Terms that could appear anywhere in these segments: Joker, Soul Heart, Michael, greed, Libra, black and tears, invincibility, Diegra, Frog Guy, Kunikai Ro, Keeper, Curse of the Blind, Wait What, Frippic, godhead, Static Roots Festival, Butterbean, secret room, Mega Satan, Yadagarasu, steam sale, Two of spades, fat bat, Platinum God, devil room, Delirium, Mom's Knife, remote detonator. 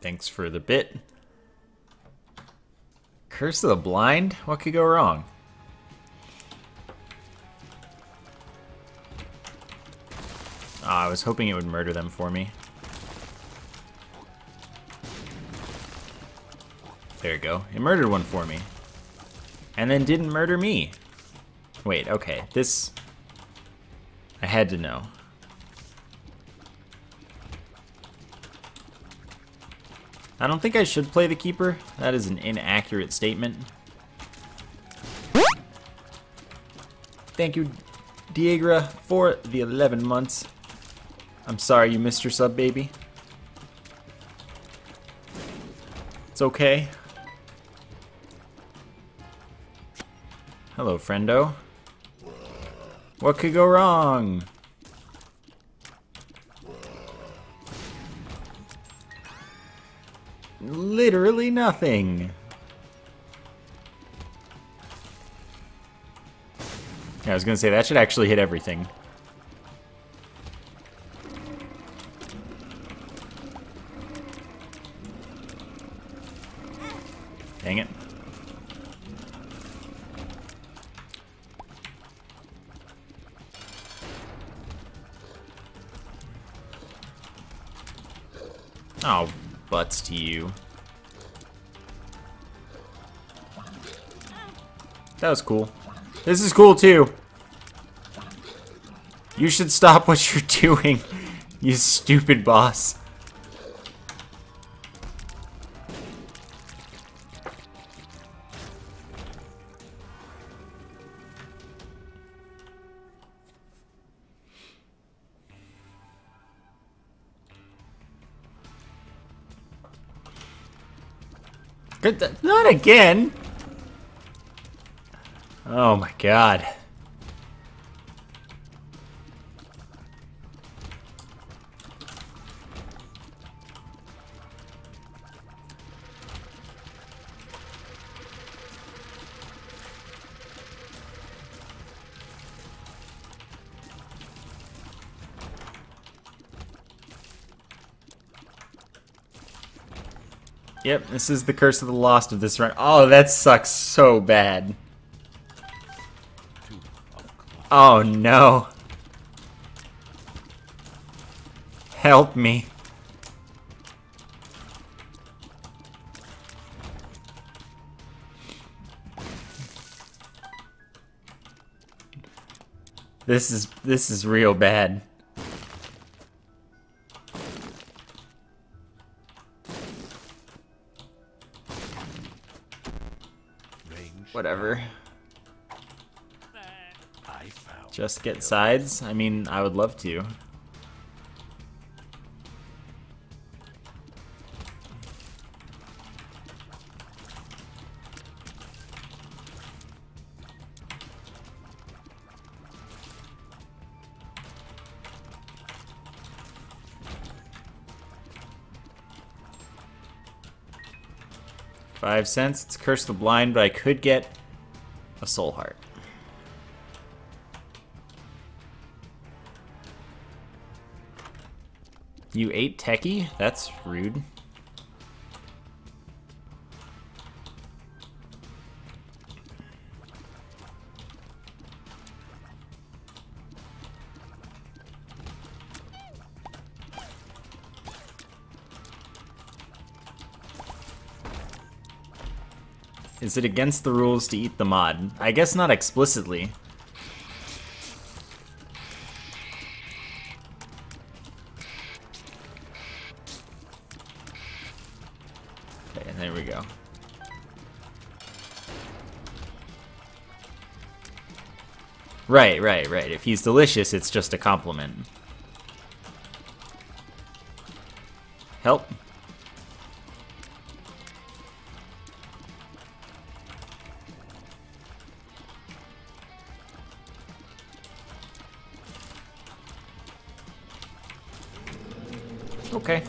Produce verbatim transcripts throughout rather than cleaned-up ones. Thanks for the bit. Curse of the Blind? What could go wrong? Ah, I was hoping it would murder them for me. There you go. It murdered one for me. And then didn't murder me. Wait, okay. This... I had to know. I don't think I should play the Keeper. That is an inaccurate statement. Thank you, Diegra, for the eleven months. I'm sorry you missed your sub, baby. It's okay. Hello, friendo. What could go wrong? Literally nothing. Yeah, I was gonna say that should actually hit everything. Dang it. Oh, butts to you. That was cool. This is cool too. You should stop what you're doing, you stupid boss. Not again! Oh my god. Yep, this is the Curse of the Lost of this run. Oh, that sucks so bad. Oh no. Help me. This is this is real bad. Whatever. Just get sides? I mean, I would love to. Five cents, it's Curse the Blind, but I could get a Soul Heart. You ate Techie? That's rude. Is it against the rules to eat the mod? I guess not explicitly. Right, right, right. If he's delicious, it's just a compliment. Help. Okay.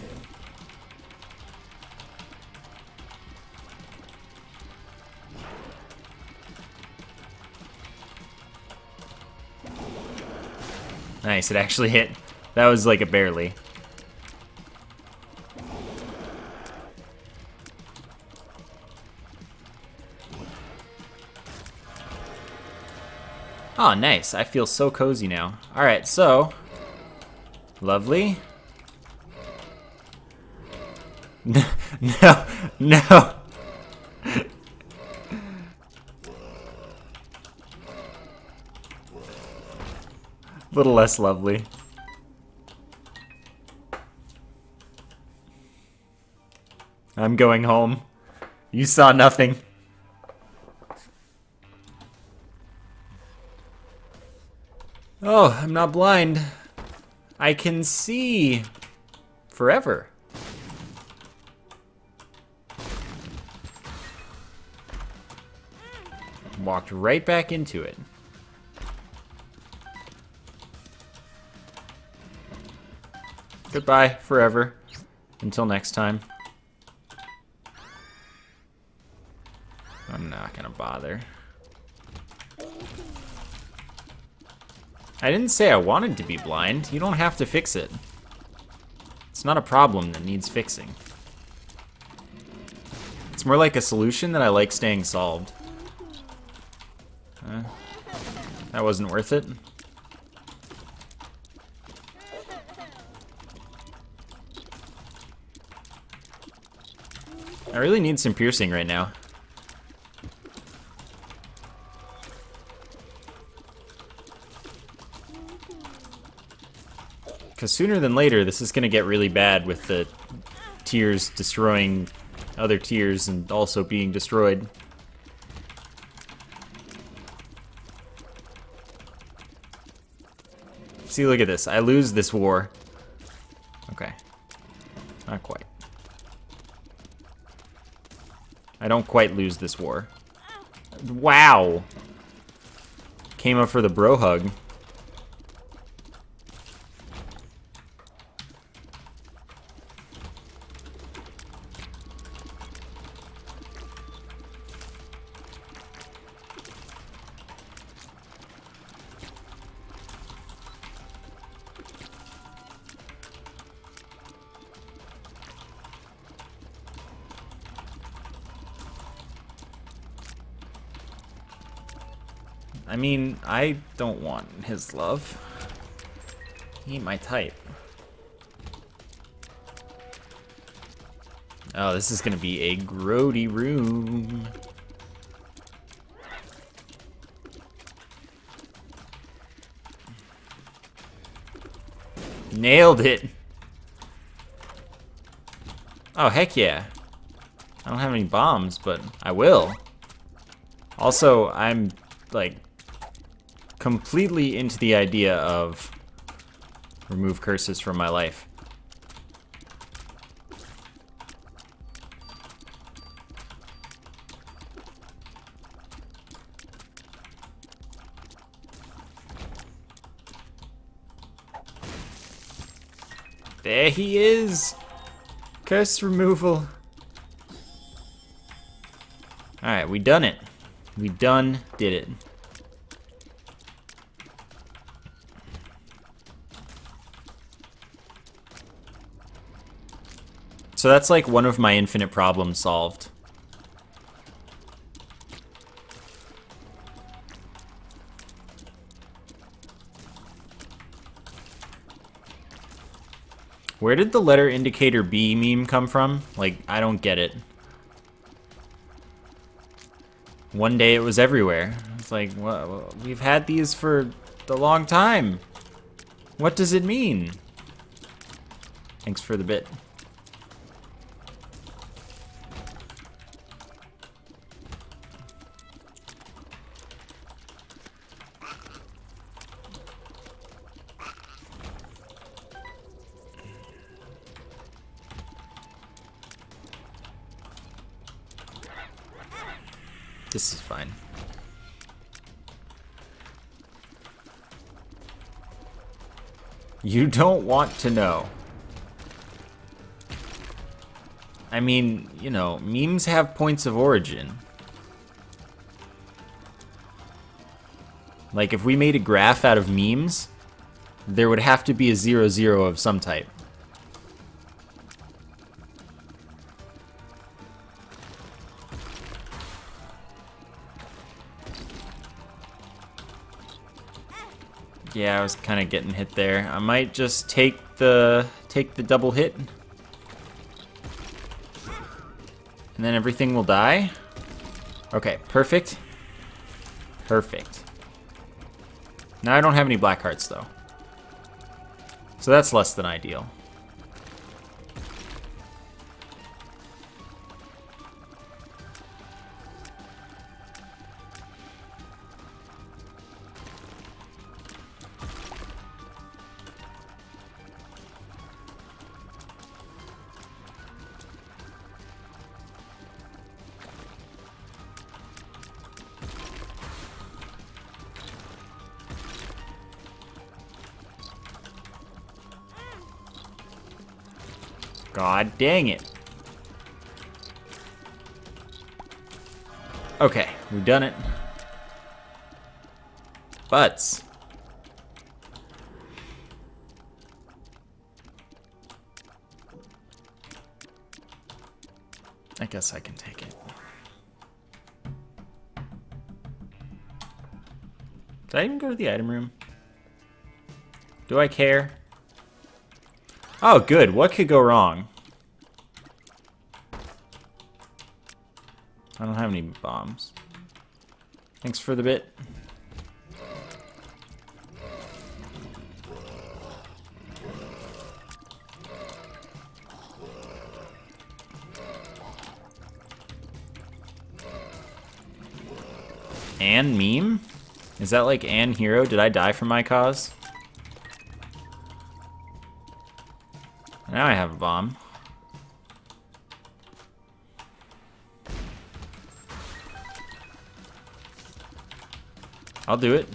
Nice, it actually hit. That was like a barely. Oh, nice. I feel so cozy now. Alright, so... Lovely. No, no, no. A little less lovely. I'm going home. You saw nothing. Oh, I'm not blind. I can see forever. Walked right back into it. Goodbye forever. Until next time. I'm not gonna bother. I didn't say I wanted to be blind. You don't have to fix it. It's not a problem that needs fixing. It's more like a solution that I like staying solved. Uh, that wasn't worth it. I really need some piercing right now. Because sooner than later, this is going to get really bad with the tears destroying other tears and also being destroyed. See, look at this. I lose this war. Okay. Not quite. I don't quite lose this war. Wow! Came up for the bro hug. I mean, I don't want his love. He ain't my type. Oh, this is gonna be a grody room. Nailed it! Oh, heck yeah. I don't have any bombs, but I will. Also, I'm, like... completely into the idea of remove curses from my life. There he is! Curse removal. Alright, we done it. We done did it. So that's like one of my infinite problems solved. Where did the letter indicator B meme come from? Like, I don't get it. One day it was everywhere. It's like, well, we've had these for a long time. What does it mean? Thanks for the bit. This is fine. You don't want to know. I mean, you know, memes have points of origin. Like, if we made a graph out of memes, there would have to be a zero zero of some type. Yeah, I was kind of getting hit there. I might just take the take the double hit. And then everything will die. Okay, perfect. Perfect. Now I don't have any black hearts though. So that's less than ideal. God dang it. Okay, we've done it. Butts. I guess I can take it. Did I even go to the item room? Do I care? Oh, good. What could go wrong? I don't have any bombs. Thanks for the bit. Ann meme? Is that like Ann Hero? Did I die for my cause? Now I have a bomb. I'll do it.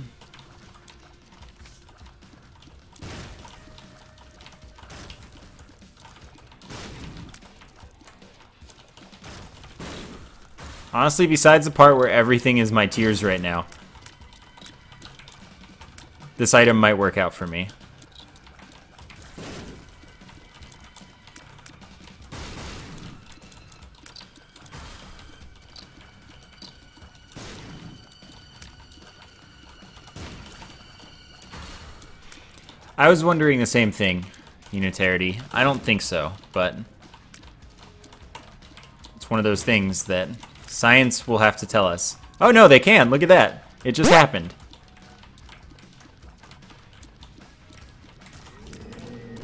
Honestly, besides the part where everything is my tears right now, this item might work out for me. I was wondering the same thing, Unitarity. I don't think so, but it's one of those things that science will have to tell us. Oh no, they can! Look at that! It just happened.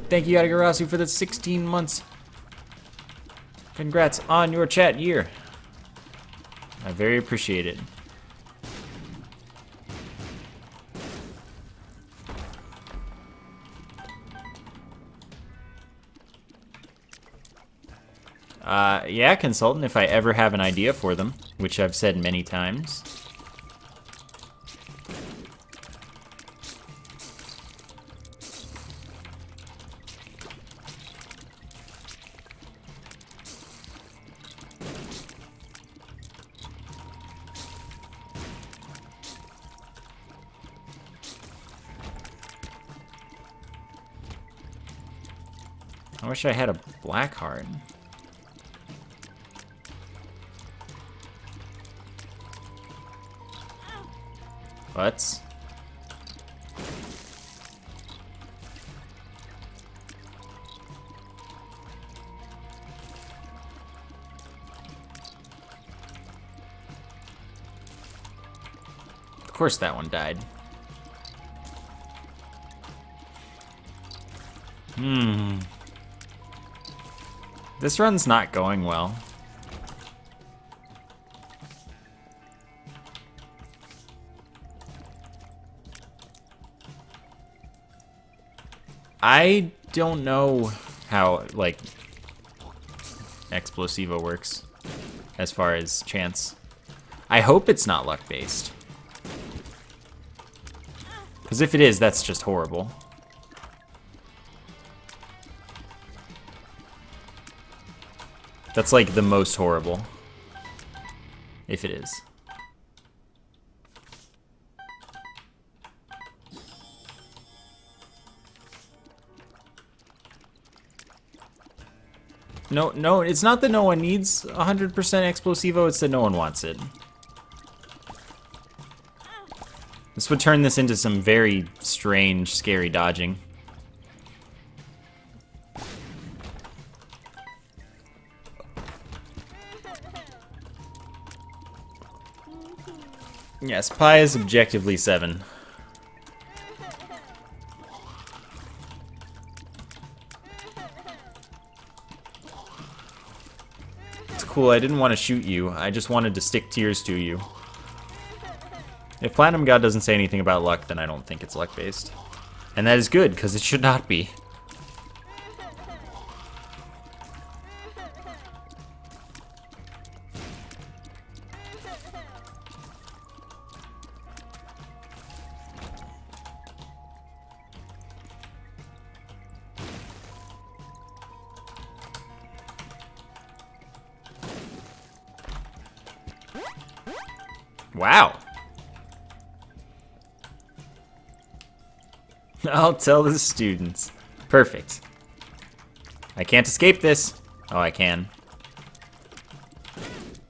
Thank you, Yadagarasu, for the sixteen months. Congrats on your chat year. I very appreciate it. Uh, yeah, consultant, if I ever have an idea for them, which I've said many times. I wish I had a black heart. Butts. Of course that one died. Hmm. This run's not going well. I don't know how, like, Explosivo works as far as chance. I hope it's not luck-based. Because if it is, that's just horrible. That's, like, the most horrible. If it is. No, no, it's not that no one needs one hundred percent Explosivo, it's that no one wants it. This would turn this into some very strange, scary dodging. Yes, pi is objectively seven. It's cool, I didn't want to shoot you. I just wanted to stick tears to you. If Platinum God doesn't say anything about luck, then I don't think it's luck-based. And that is good, because it should not be. Wow. I'll tell the students. Perfect. I can't escape this. Oh, I can.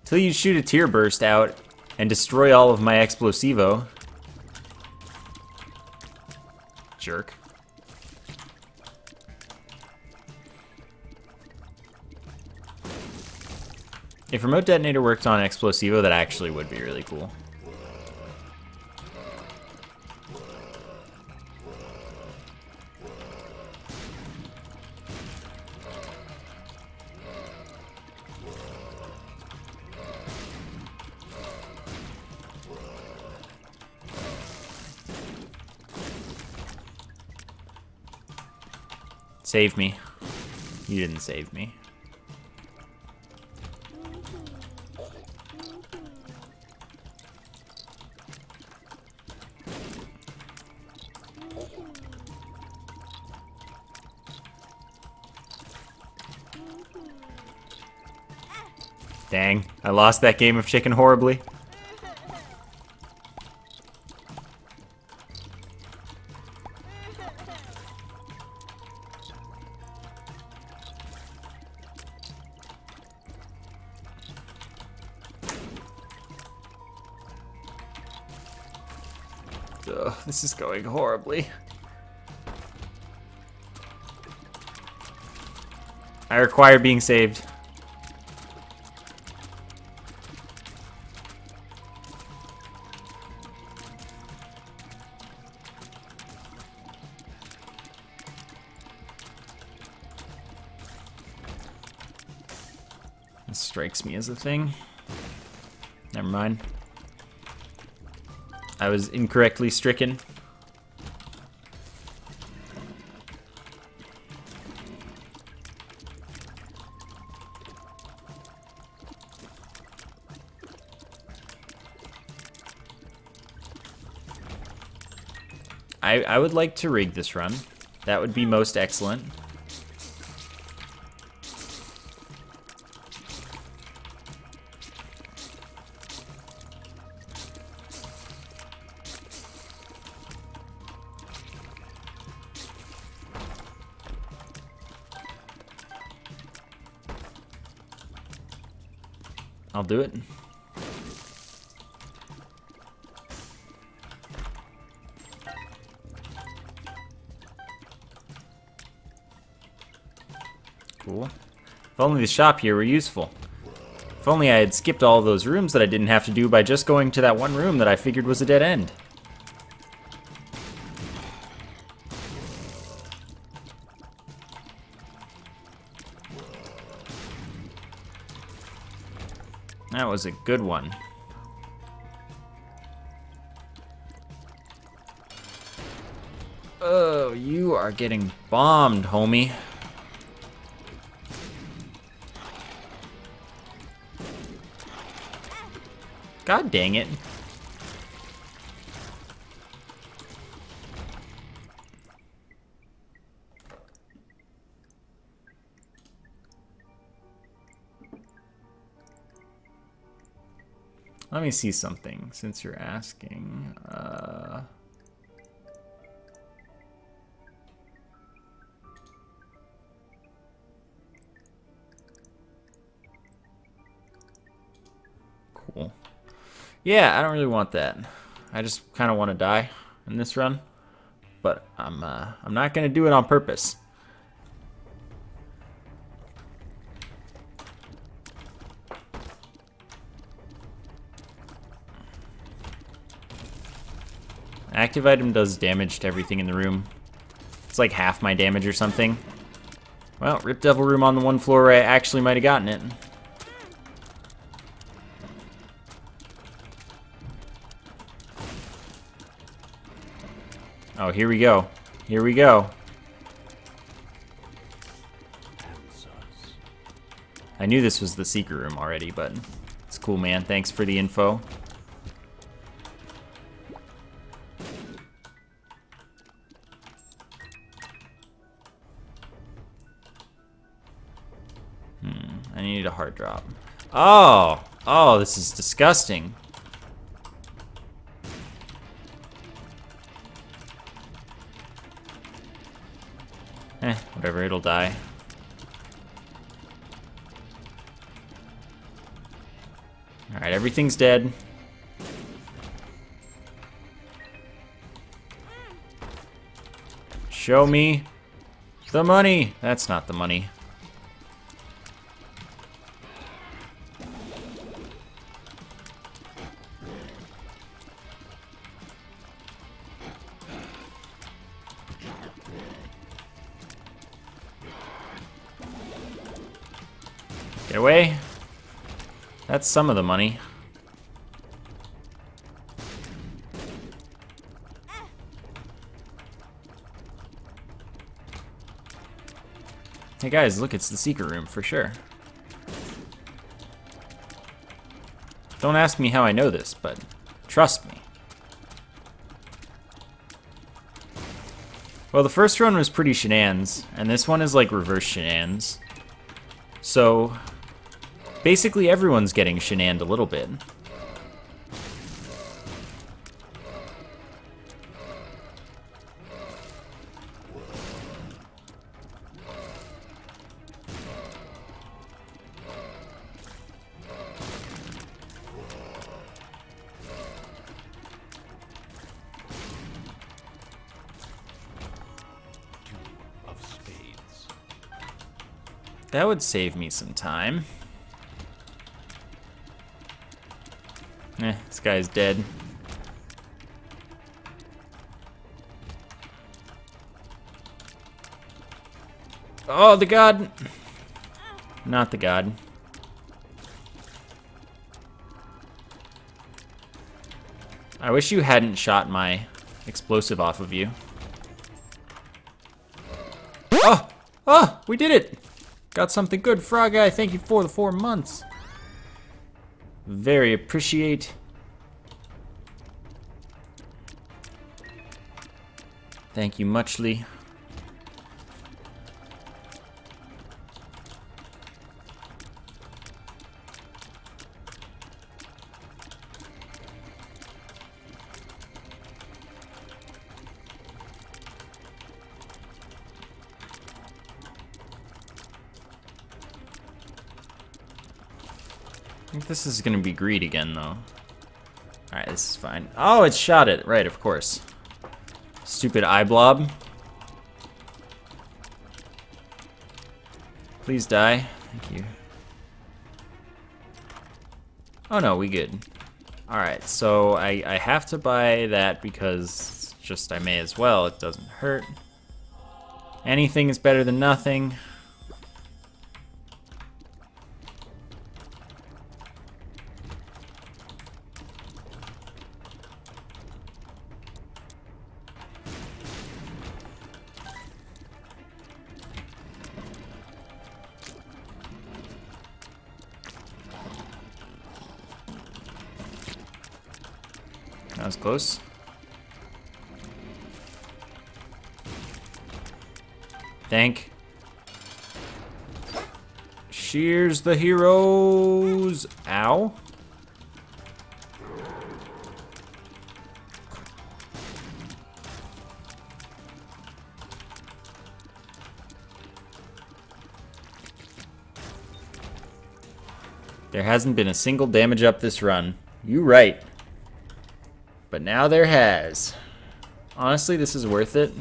Till you shoot a tear burst out and destroy all of my Explosivo. Jerk. If remote detonator worked on Explosivo, that actually would be really cool. Save me. You didn't save me. Dang, I lost that game of chicken horribly. Ugh, this is going horribly. I require being saved. This strikes me as a thing. Never mind. I was incorrectly stricken. I, I would like to rig this run. That would be most excellent. I'll do it. Cool. If only the shop here were useful. If only I had skipped all those rooms that I didn't have to do by just going to that one room that I figured was a dead end. That was a good one. Oh, you are getting bombed, homie. God dang it. Let me see something, since you're asking. Uh... Cool. Yeah, I don't really want that. I just kind of want to die in this run, but I'm uh, I'm not gonna do it on purpose. Active item does damage to everything in the room. It's like half my damage or something. Well, rip devil room on the one floor where I actually might have gotten it. Oh, here we go. Here we go. I knew this was the secret room already, but it's cool, man. Thanks for the info. Hard drop. Oh, oh, this is disgusting. Eh, whatever, it'll die. All right, everything's dead. Show me the money. That's not the money. Get away. That's some of the money. Hey guys, look, it's the secret room for sure. Don't ask me how I know this, but trust me. Well, the first run was pretty shenanigans, and this one is like reverse shenanigans. So, basically everyone's getting shenaned a little bit. Two of spades. That would save me some time. Eh, this guy's dead. Oh, the god! Not the god. I wish you hadn't shot my explosive off of you. Oh! Oh! We did it! Got something good, Frog Guy. Thank you for the four months. Very appreciate. Thank you muchly. I think this is gonna be greed again, though. Alright, this is fine. Oh, it shot it. Right, of course. Stupid eye blob. Please die. Thank you. Oh no, we good. Alright, so I, I have to buy that because just I may as well. It doesn't hurt. Anything is better than nothing. That was close. Thank. Shears the heroes. Ow. There hasn't been a single damage up this run. You right. But now there has. Honestly, this is worth it.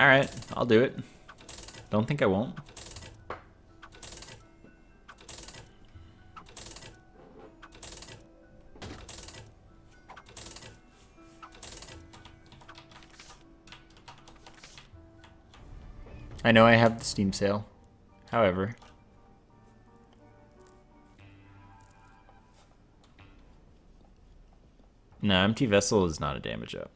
Alright, I'll do it. Don't think I won't. I know I have the steam sale, however. No, empty vessel is not a damage up.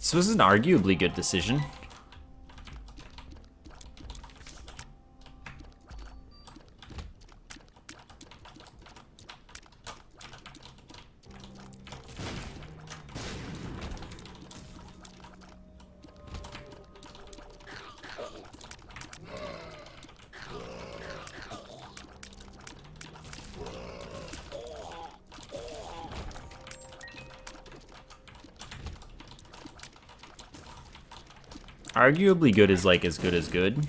So this is an arguably good decision. Arguably good is like as good as good.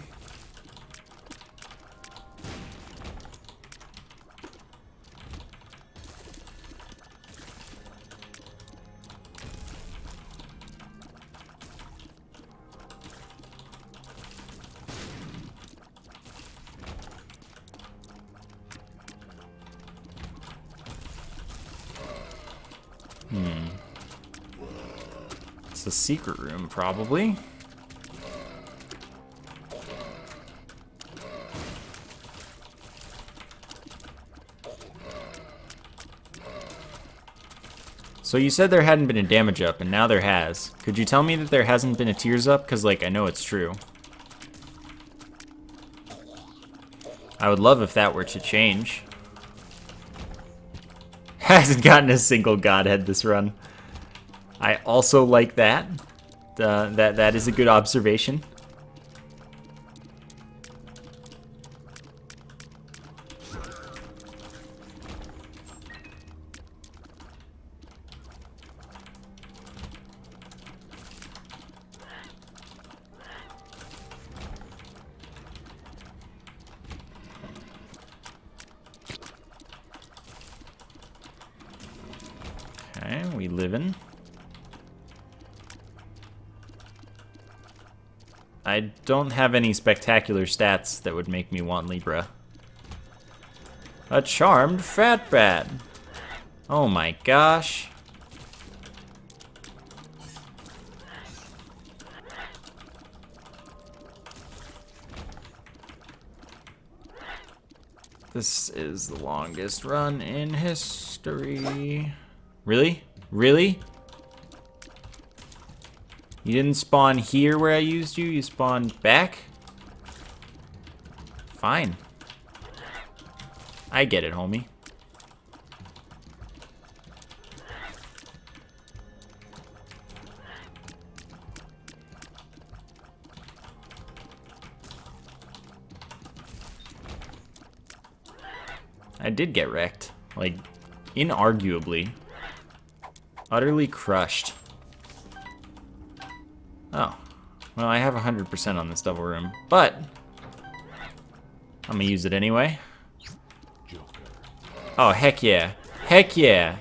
Hmm. It's a secret room, probably. So you said there hadn't been a damage up, and now there has. Could you tell me that there hasn't been a tears up? Because, like, I know it's true. I would love if that were to change. Hasn't gotten a single godhead this run. I also like that. Uh, that, that is a good observation. Don't have any spectacular stats that would make me want Libra. A charmed fat bat. Oh my gosh. This is the longest run in history. Really? Really? You didn't spawn here where I used you, you spawned back? Fine. I get it, homie. I did get wrecked. Like, inarguably. Utterly crushed. Oh, well, I have one hundred percent on this devil room, but I'm gonna use it anyway. Joker. Oh, heck yeah. Heck yeah.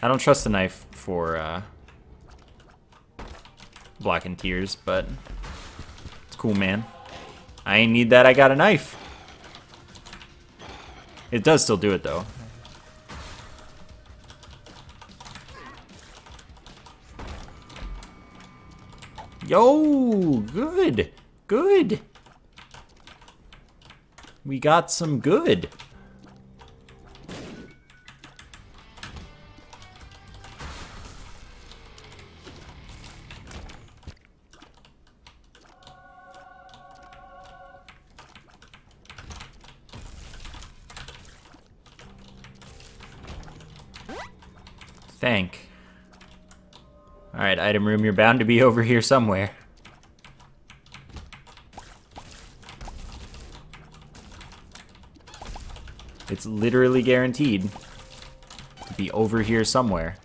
I don't trust the knife for uh, black and tears, but it's cool, man. I ain't need that, I got a knife. It does still do it, though. Yo, good, good. We got some good. Thank. Alright, item room, you're bound to be over here somewhere. It's literally guaranteed to be over here somewhere.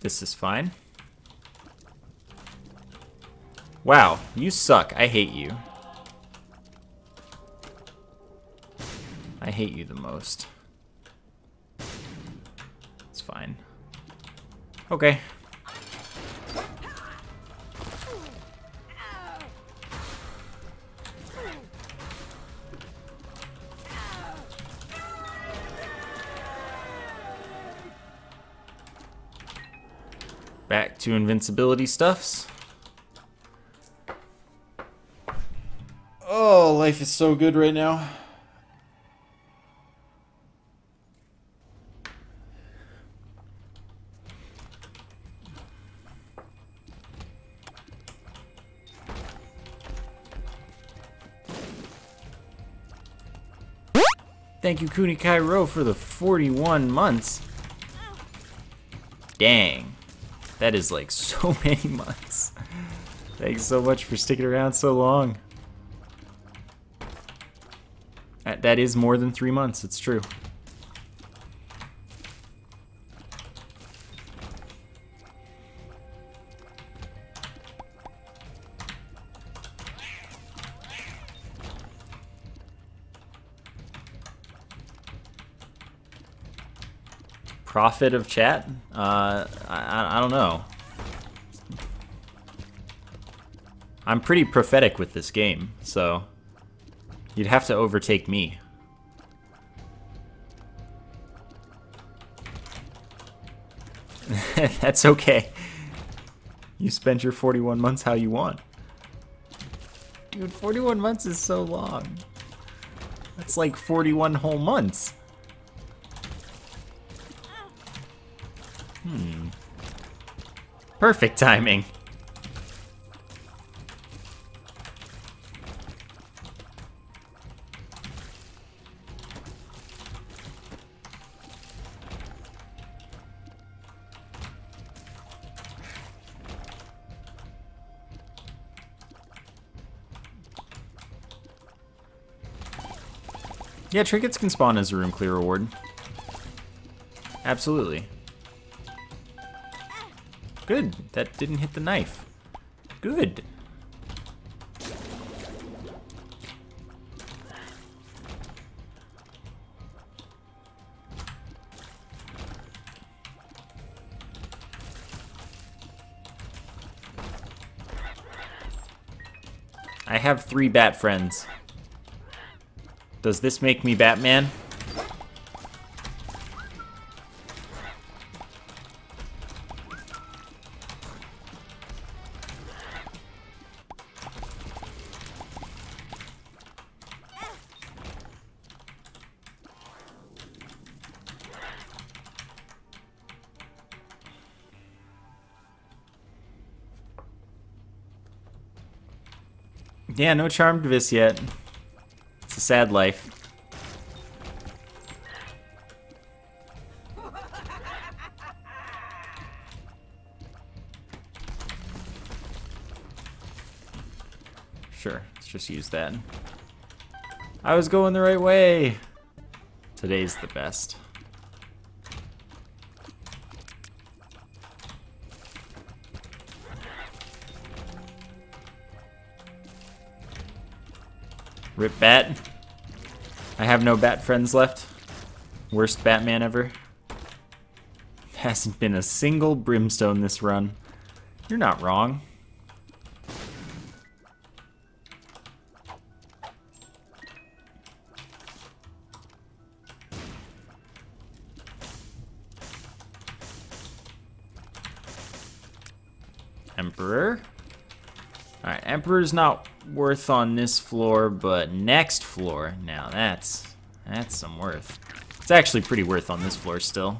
This is fine. Wow, you suck. I hate you. I hate you the most. It's fine. Okay. Back to invincibility stuffs. Oh, life is so good right now. Thank you, Kunikai Ro, for the forty-one months. Dang. That is like so many months. Thanks so much for sticking around so long. That, that is more than three months, it's true. Profit of chat? Uh, I, I don't know. I'm pretty prophetic with this game, so you'd have to overtake me. That's okay. You spent your forty-one months how you want. Dude, forty-one months is so long. That's like forty-one whole months. Hmm. Perfect timing. Yeah, trinkets can spawn as a room clear reward. Absolutely. Good, that didn't hit the knife. Good. I have three bat friends. Does this make me Batman? Yeah, no charmed vis yet. It's a sad life. Sure, let's just use that. I was going the right way. Today's the best. Rip bat. I have no bat friends left. Worst Batman ever. Hasn't been a single brimstone this run. You're not wrong. Emperor. All right, Emperor's not worth on this floor, but next floor, now that's that's some worth. It's actually pretty worth on this floor still.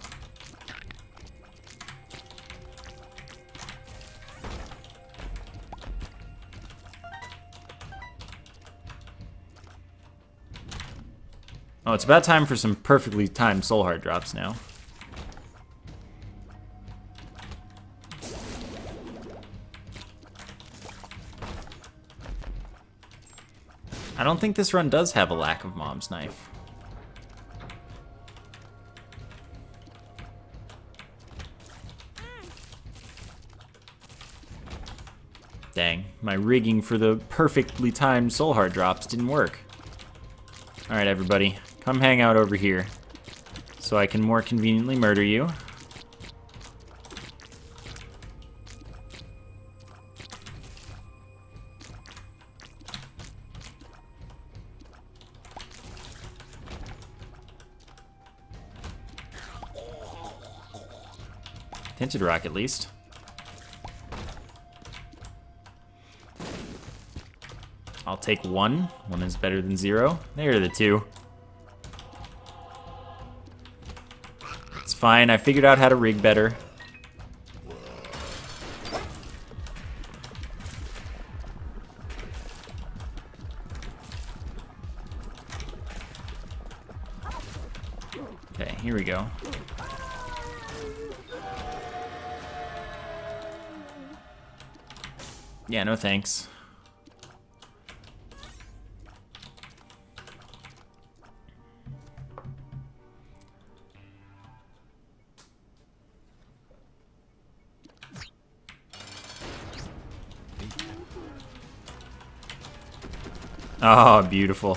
Oh, it's about time for some perfectly timed Soul Heart drops now. I don't think this run does have a lack of Mom's Knife. Dang, my rigging for the perfectly timed Soul Heart drops didn't work. All right, everybody, come hang out over here so I can more conveniently murder you. Tinted rock, at least. I'll take one. One is better than zero. There are the two. It's fine. I figured out how to rig better. Okay, here we go. Yeah, no thanks. Oh, beautiful.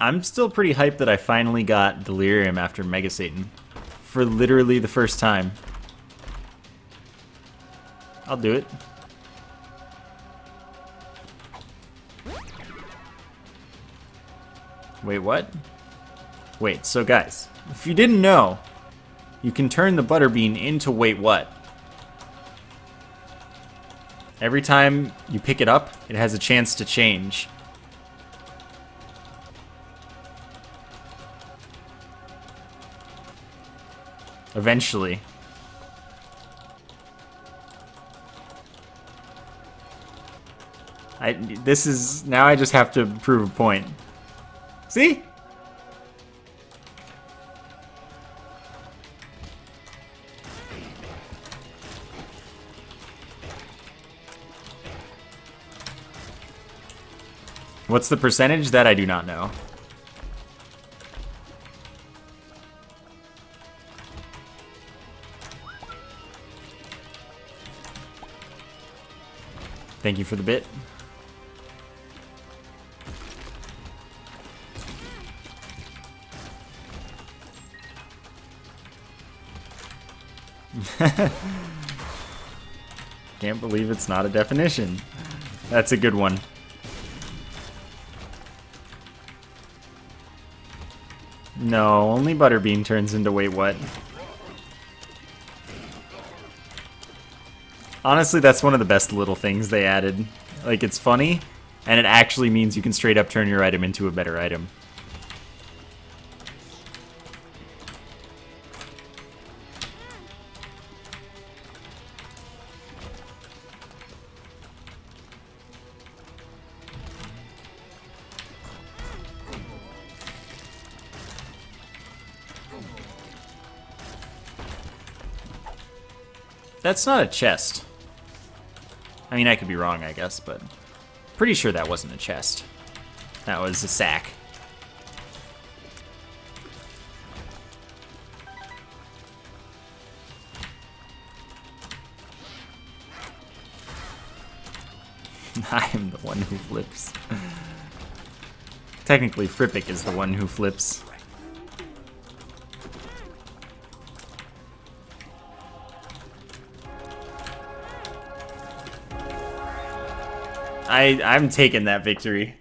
I'm still pretty hyped that I finally got Delirium after Mega Satan for literally the first time. I'll do it. Wait, what? Wait, so guys, if you didn't know, you can turn the Butterbean into Wait What. Every time you pick it up, it has a chance to change. Eventually. I, this is, now I just have to prove a point. See? What's the percentage? That I do not know. Thank you for the bit. Can't believe it's not a definition. That's a good one. No, only Butterbean turns into Wait What. Honestly, that's one of the best little things they added. Like, it's funny, and it actually means you can straight up turn your item into a better item. That's not a chest. I mean, I could be wrong, I guess, but pretty sure that wasn't a chest. That was a sack. I am the one who flips. Technically, Frippic is the one who flips. I I'm taking that victory.